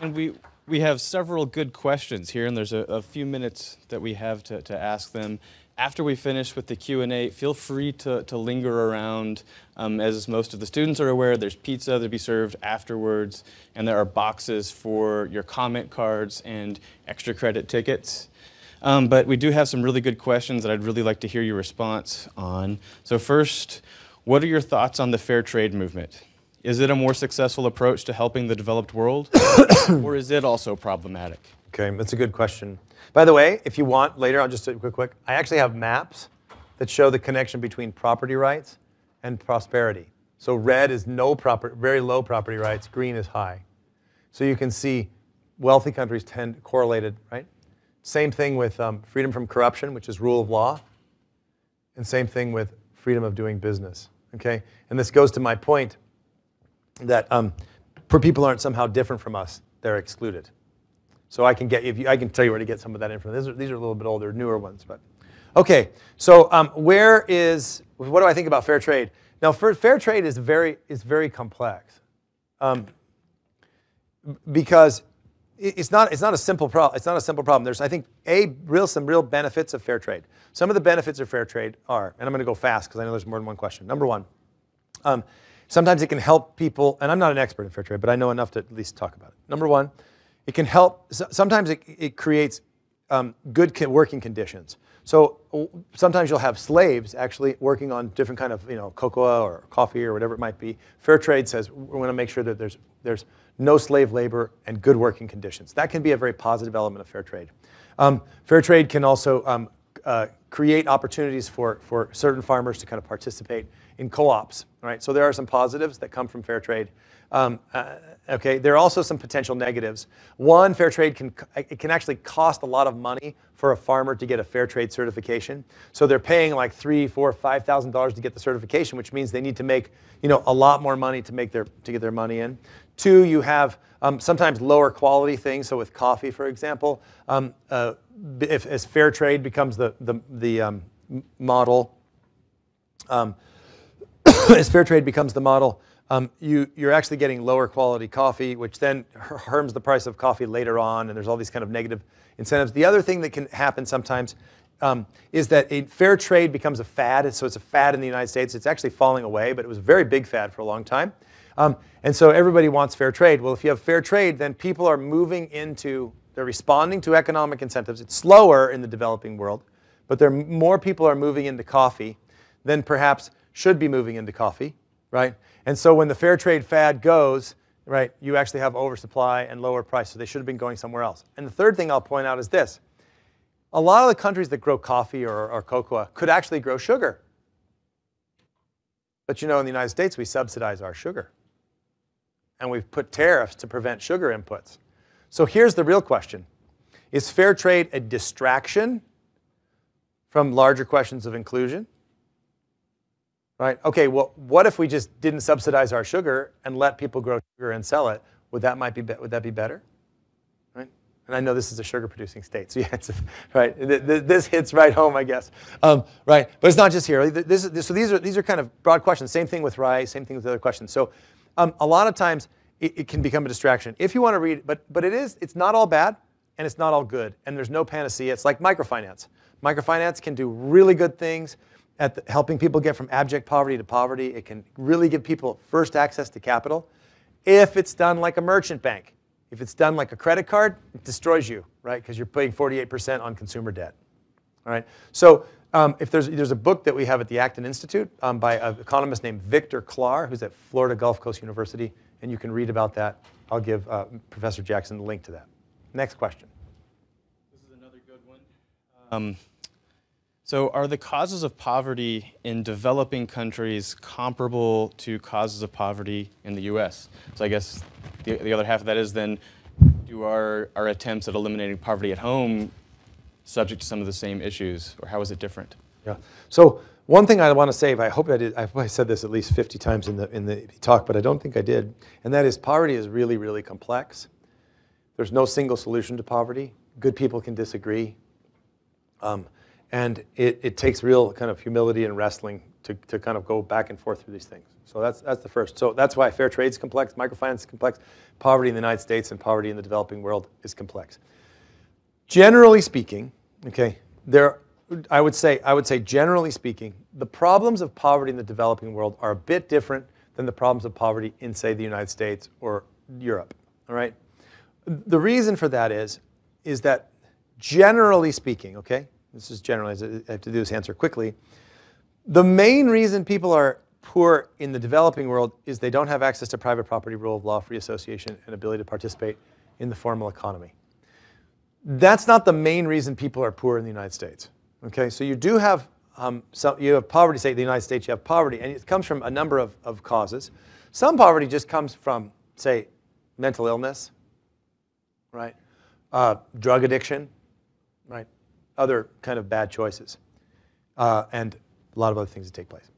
And we have several good questions here, and there's a few minutes that we have to ask them. After we finish with the Q&A, feel free to linger around. As most of the students are aware, there's pizza to be served afterwards, and there are boxes for your comment cards and extra credit tickets. But we do have some really good questions that I'd really like to hear your response on. So first, what are your thoughts on the fair trade movement? Is it a more successful approach to helping the developed world, or is it also problematic? Okay, that's a good question. By the way, if you want, later, I'll just do it quick. I actually have maps that show the connection between property rights and prosperity. So red is no property, very low property rights, green is high. So you can see wealthy countries tend correlated, right? Same thing with freedom from corruption, which is rule of law, and same thing with freedom of doing business, okay? And this goes to my point that poor people aren't somehow different from us, they're excluded. So I can get you, I can tell you where to get some of that information. These are a little bit older, newer ones, but okay. So what do I think about fair trade? Now, fair trade is very complex because it's not a simple problem. It's not a simple problem. There's, I think, some real benefits of fair trade. Some of the benefits of fair trade are, and I'm going to go fast because I know there's more than one question. Number one, sometimes it can help people, and I'm not an expert in fair trade, but I know enough to at least talk about it. Number one. It can help, sometimes it creates good working conditions. So sometimes you'll have slaves actually working on different kind of, you know, cocoa or coffee or whatever it might be. Fair trade says we want to make sure that there's no slave labor and good working conditions. That can be a very positive element of fair trade. Fair trade can also create opportunities for certain farmers to kind of participate in co-ops, right? So there are some positives that come from fair trade. Okay, there are also some potential negatives. One, fair trade can actually cost a lot of money for a farmer to get a fair trade certification. So they're paying like $3,000, $4,000, $5,000 to get the certification, which means they need to make, you know, a lot more money to get their money in. Two, you have sometimes lower quality things. So with coffee, for example, as fair trade becomes the model, as fair trade becomes the model. You're actually getting lower quality coffee, which then harms the price of coffee later on, and there's all these kind of negative incentives. The other thing that can happen sometimes is that fair trade becomes a fad, so it's a fad in the United States. It's actually falling away, but it was a very big fad for a long time. And so everybody wants fair trade. Well, if you have fair trade, then people are they're responding to economic incentives. It's slower in the developing world, but more people are moving into coffee than perhaps should be moving into coffee, right? And so when the fair trade fad goes, right, you actually have oversupply and lower price, so they should have been going somewhere else. And the third thing I'll point out is this. A lot of the countries that grow coffee or cocoa could actually grow sugar. But you know, in the United States, we subsidize our sugar. And we've put tariffs to prevent sugar inputs. So here's the real question. Is fair trade a distraction from larger questions of inclusion? Right? Okay, well, what if we just didn't subsidize our sugar and let people grow sugar and sell it? Would that be better? Right? And I know this is a sugar-producing state, so yeah, right. This hits right home, I guess. Right, but it's not just here. So these are kind of broad questions. Same thing with rice. Same thing with other questions. So a lot of times it can become a distraction. If you want to read, but it's not all bad and it's not all good, and there's no panacea. It's like microfinance. Microfinance can do really good things. Helping people get from abject poverty to poverty. It can really give people first access to capital if it's done like a merchant bank. If it's done like a credit card, it destroys you, right? Because you're paying 48% on consumer debt, all right? So if there's a book that we have at the Acton Institute by an economist named Victor Klar, who's at Florida Gulf Coast University, and you can read about that. I'll give Professor Jackson the link to that. Next question. This is another good one. So are the causes of poverty in developing countries comparable to causes of poverty in the US? So I guess the other half of that is then, do our attempts at eliminating poverty at home subject to some of the same issues, or how is it different? Yeah. So one thing I want to say, I hope I said this at least 50 times in the talk, but I don't think I did, and that is poverty is really, really complex. There's no single solution to poverty. Good people can disagree. And it takes real kind of humility and wrestling to kind of go back and forth through these things. So that's the first. So that's why fair trade's complex, microfinance is complex, poverty in the United States and poverty in the developing world is complex. Generally speaking, okay, I would say generally speaking, the problems of poverty in the developing world are a bit different than the problems of poverty in, say, the United States or Europe, all right? The reason for that is that generally speaking, okay, this is generally, I have to do this answer quickly, the main reason people are poor in the developing world is they don't have access to private property, rule of law, free association, and ability to participate in the formal economy. That's not the main reason people are poor in the United States. Okay, so you do have, you have poverty, say in the United States you have poverty, and it comes from a number of causes. Some poverty just comes from, say, mental illness, right? Drug addiction, right? Other kind of bad choices, and a lot of other things that take place.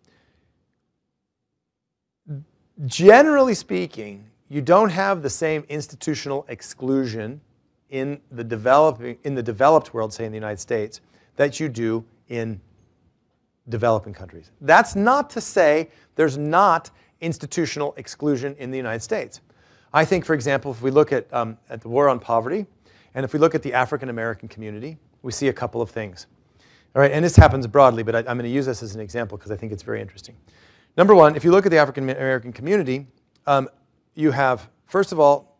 Generally speaking, you don't have the same institutional exclusion in the developed world, say in the United States, that you do in developing countries. That's not to say there's not institutional exclusion in the United States. I think, for example, if we look at the war on poverty, and if we look at the African American community, we see a couple of things. All right, and this happens broadly, but I'm going to use this as an example because I think it's very interesting. Number one, if you look at the African American community, you have, first of all,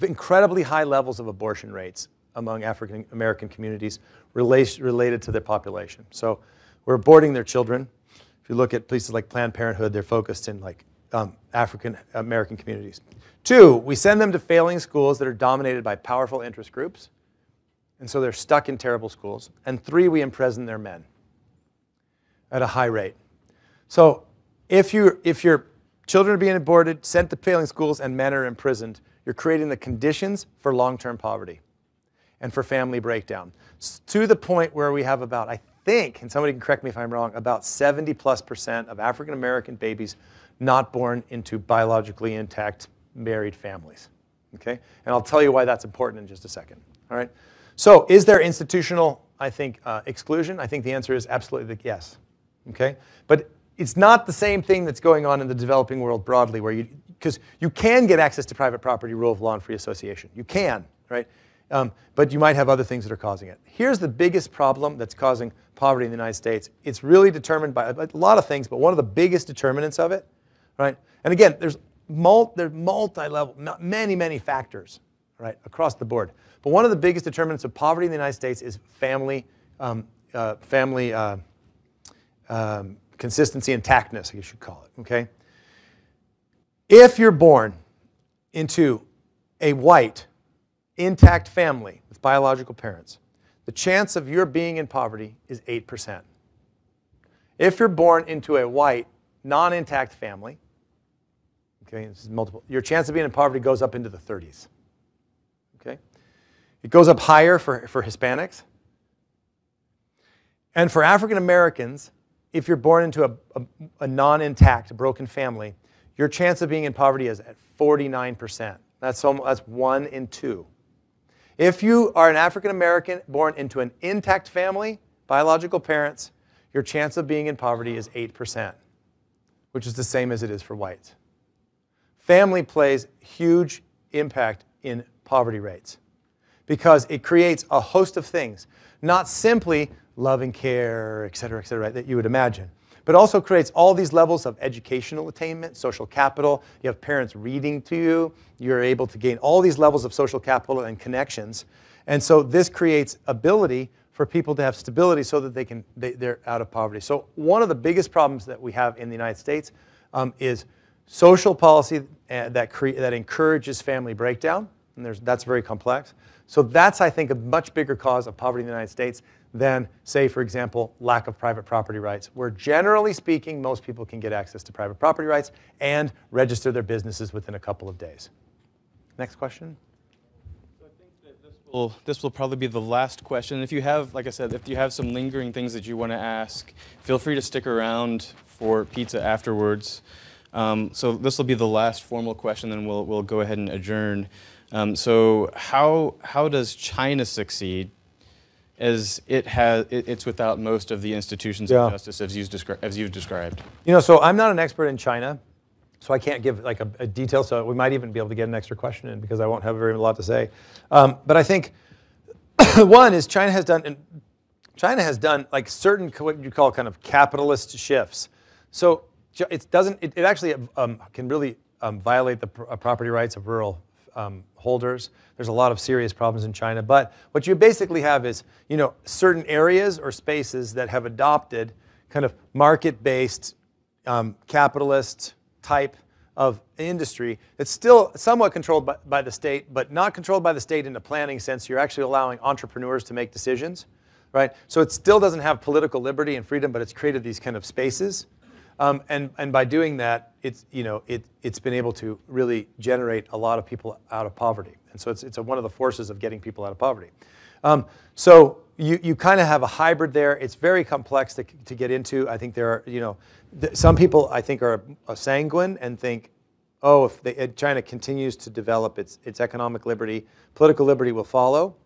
incredibly high levels of abortion rates among African American communities related to their population. So we're aborting their children. If you look at places like Planned Parenthood, they're focused in like African American communities. Two, we send them to failing schools that are dominated by powerful interest groups. And so they're stuck in terrible schools. And three, we imprison their men at a high rate. So if your children are being aborted, sent to failing schools, and men are imprisoned, you're creating the conditions for long-term poverty and for family breakdown. To the point where we have about, I think, and somebody can correct me if I'm wrong, about 70+% of African-American babies not born into biologically intact married families, okay? And I'll tell you why that's important in just a second, all right? So is there institutional, I think, exclusion? I think the answer is absolutely yes, okay? But it's not the same thing that's going on in the developing world broadly, where you, because you can get access to private property, rule of law, and free association. You can, right? But you might have other things that are causing it. Here's the biggest problem that's causing poverty in the United States. It's really determined by a lot of things, but one of the biggest determinants of it, right? And again, there's multi-level, many factors, right, across the board. But one of the biggest determinants of poverty in the United States is family consistency and tactness, I guess you'd call it, okay? If you're born into a white, intact family with biological parents, the chance of your being in poverty is 8%. If you're born into a white, non-intact family, okay, this is multiple, your chance of being in poverty goes up into the 30s. Okay? It goes up higher for Hispanics. And for African Americans, if you're born into a non-intact, broken family, your chance of being in poverty is at 49%. That's 1 in 2. If you are an African American born into an intact family, biological parents, your chance of being in poverty is 8%, which is the same as it is for whites. Family plays huge impact in poverty rates because it creates a host of things, not simply love and care, et cetera, that you would imagine, but also creates all these levels of educational attainment, social capital. You have parents reading to you. You're able to gain all these levels of social capital and connections. And so this creates ability for people to have stability so that they're out of poverty. So one of the biggest problems that we have in the United States is social policy that encourages family breakdown. And that's very complex. So that's, I think, a much bigger cause of poverty in the United States than, say, for example, lack of private property rights, where generally speaking, most people can get access to private property rights and register their businesses within a couple of days. Next question. So I think that this will probably be the last question. If you have, like I said, if you have some lingering things that you want to ask, feel free to stick around for pizza afterwards. So this will be the last formal question, then we'll go ahead and adjourn. So how does China succeed as it's without most of the institutions of justice as you've described? You know, so I'm not an expert in China, so I can't give like a detail, so we might even be able to get an extra question in because I won't have very lot to say. But I think one is China has done like certain what you call kind of capitalist shifts. So it doesn't, it actually can really violate the property rights of rural holders. There's a lot of serious problems in China, but what you basically have is, you know, certain areas or spaces that have adopted kind of market-based capitalist type of industry that's still somewhat controlled by the state, but not controlled by the state in a planning sense. You're actually allowing entrepreneurs to make decisions, right? So it still doesn't have political liberty and freedom, but it's created these kind of spaces. And by doing that, it's, you know, it's been able to really generate a lot of people out of poverty. And so it's one of the forces of getting people out of poverty. So you kind of have a hybrid there. It's very complex to get into. I think there are, you know, some people I think are sanguine and think, oh, if China continues to develop its economic liberty, political liberty will follow.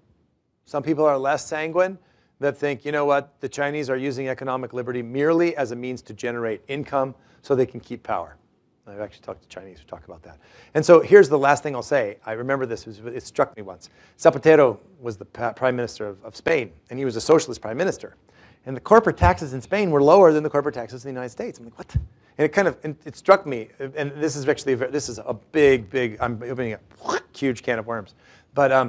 Some people are less sanguine, that think, you know what, the Chinese are using economic liberty merely as a means to generate income so they can keep power. I've actually talked to Chinese who talk about that. And so here's the last thing I'll say. I remember this, it struck me once. Zapatero was the prime minister of Spain, and he was a socialist prime minister. And the corporate taxes in Spain were lower than the corporate taxes in the United States. I'm like, what? And it kind of, it struck me, and this is actually, this is a big, I'm opening a huge can of worms. But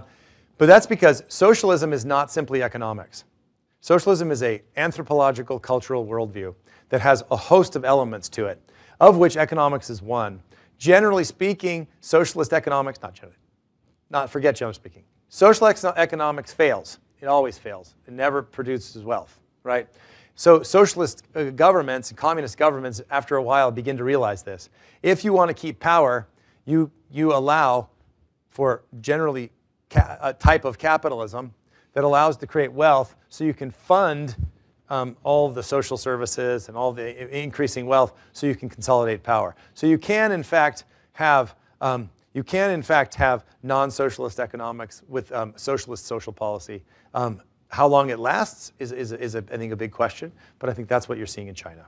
that's because socialism is not simply economics. Socialism is an anthropological, cultural worldview that has a host of elements to it, of which economics is one. Generally speaking, socialist economics, not generally, not forget generally speaking, social economics fails. It always fails. It never produces wealth, right? So socialist governments and communist governments, after a while, begin to realize this. If you want to keep power, you allow for generally a type of capitalism that allows to create wealth so you can fund all the social services and all the increasing wealth so you can consolidate power. So you can in fact have, non-socialist economics with socialist social policy. How long it lasts is I think a big question, but I think that's what you're seeing in China.